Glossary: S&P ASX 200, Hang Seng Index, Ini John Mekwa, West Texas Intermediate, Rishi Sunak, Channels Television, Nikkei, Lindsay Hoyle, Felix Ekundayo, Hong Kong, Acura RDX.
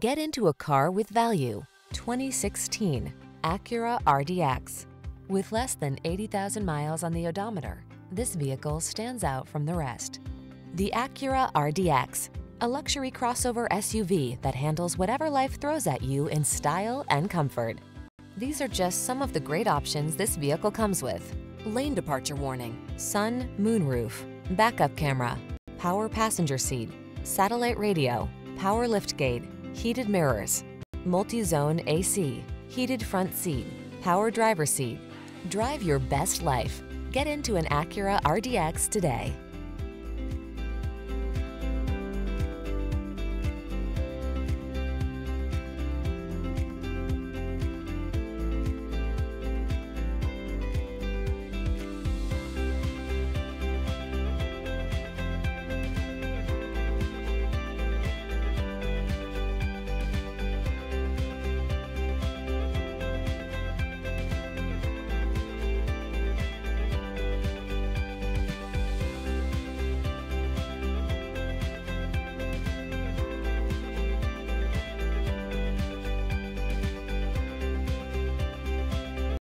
Get into a car with value. 2016 Acura RDX. With less than 80,000 miles on the odometer, this vehicle stands out from the rest. The Acura RDX, a luxury crossover SUV that handles whatever life throws at you in style and comfort. These are just some of the great options this vehicle comes with: lane departure warning, sun, moonroof, backup camera, power passenger seat, satellite radio, power liftgate, heated mirrors, multi-zone AC, heated front seat, power driver seat. Drive your best life. Get into an Acura RDX today.